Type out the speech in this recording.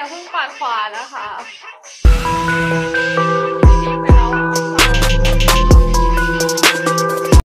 อย่าเพิ่งปาดขวานะคะ